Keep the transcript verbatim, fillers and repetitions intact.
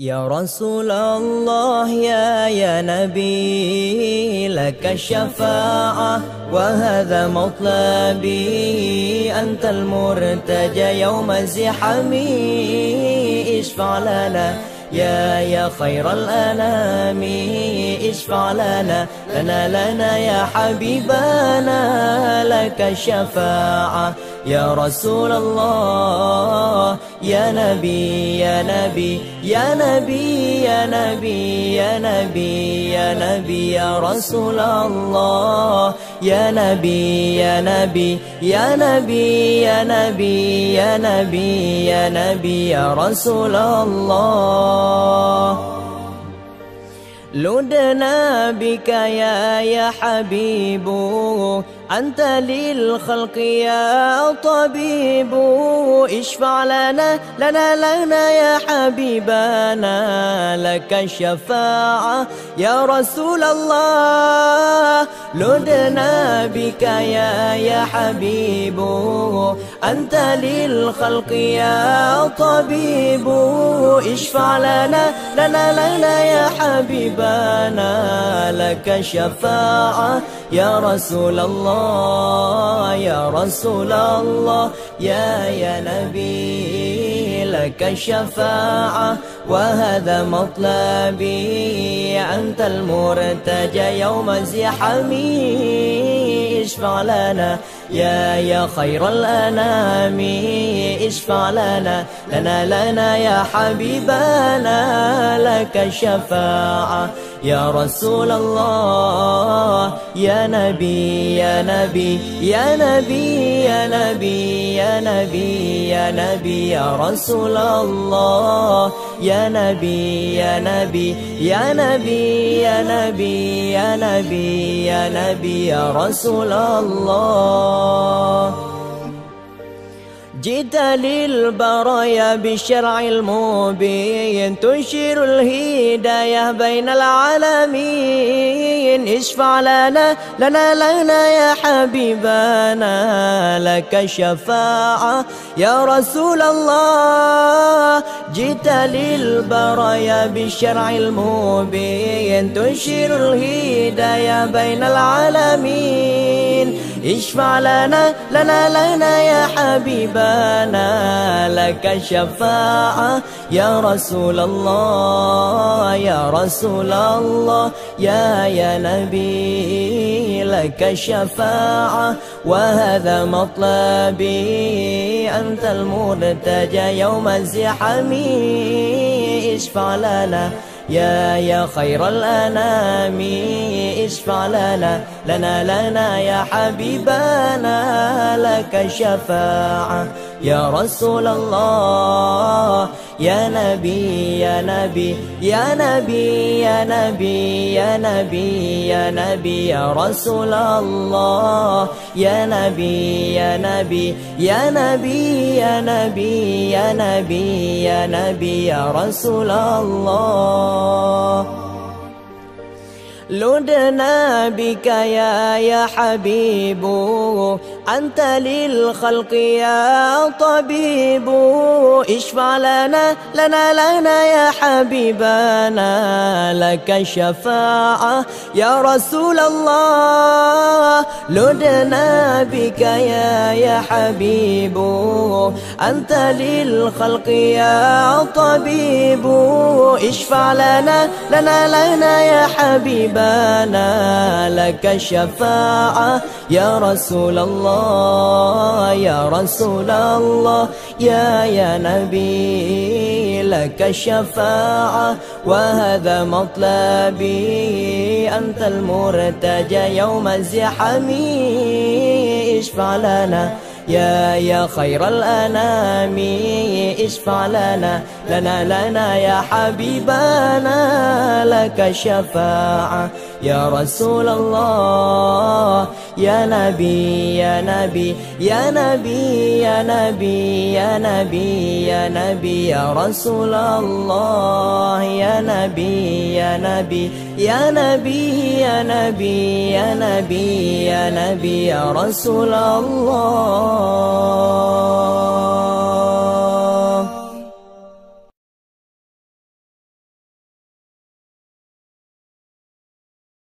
يا رسول الله يا يا نبي لك الشفاعة وهذا مطلبي، أنت المرتجى يوم زحمي، اشفع لنا يا يا خير الأنام، اشفع لنا لنا لنا يا حبيبنا لك الشفاعة يا رسول الله يا نبي يا نبي يا نبي يا نبي يا نبي يا نبي يا رسول الله يا نبي يا نبي يا نبي يا نبي يا نبي يا نبي يا رسول الله لدنا بك يا يا حبيب، أنت للخلق يا طبيب، اشفع لنا لنا لنا يا حبيبنا لك الشفاعة يا رسول الله لدنا بك يا يا حبيب، أنت للخلق يا طبيب، اشفع لنا لنا لنا يا حبيبنا لك الشفاعة يا رسول الله يا رسول الله يا يا نبي لك الشفاعة وهذا مطلبي، أنت المرتجى يوم زحمي، اشفع لنا يا يا خير الأنام، اشفع لنا لنا لنا يا حبيبنا لك الشفاعة يا رسول الله يا نبي يا نبي يا نبي يا نبي يا نبي يا نبي يا رسول الله يا نبي يا نبي يا نبي يا نبي يا نبي يا نبي يا رسول الله جئت للبرايا بالشرع المبين، تنشر الهداية بين العالمين، اشفع لنا لنا لنا يا حبيبنا لك الشفاعة يا رسول الله جئت للبرايا بالشرع المبين، تنشر الهداية بين العالمين، اشفع لنا لنا لنا يا حبيبنا لك الشفاعة يا رسول الله يا رسول الله يا يا نبي لك الشفاعة وهذا مطلبي، أنت المرتجى يوم الزحام، اشفع لنا يا يا خير الأنام، اشفع لنا لنا لنا يا حبيبنا لك الشفاعة يا رسول الله يا نبي يا نبي يا نبي يا نبي يا نبي يا نبي يا رسول الله يا نبي يا نبي يا نبي يا نبي يا نبي يا نبي يا رسول الله لدنا بك يا يا حبيب، أنت للخلق يا طبيب، اشفع لنا لنا لنا يا حبيبنا لك الشفاعة يا رسول الله لدنا بك يا يا حبيب، أنت للخلق يا طبيب، اشفع لنا لنا لنا يا حبيبنا لك الشفاعة يا رسول الله يا رسول الله يا يا نبي لك الشفاعة وهذا مطلبي، أنت المرتجى يوم الزحام، اشفع لنا يا يا خير الأنام، اشفع لنا لنا لنا يا حبيبنا لك الشفاعة يا رسول الله يا نبي يا نبي يا نبي يا نبي يا نبي يا نبي يا رسول الله يا نبي يا نبي يا نبي يا نبي يا نبي يا نبي يا رسول الله